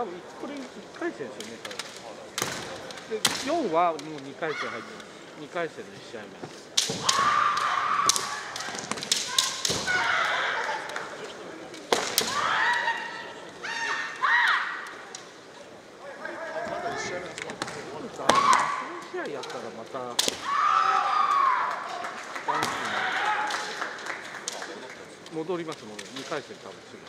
多分これ1回戦ですよね、多分。で4はもう2回戦入ってる、2回戦の1試合目。やったらまたダンスに戻りますので、2回戦多分する。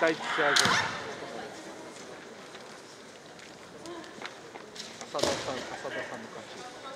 第1試合後、浅田さんの勝ち。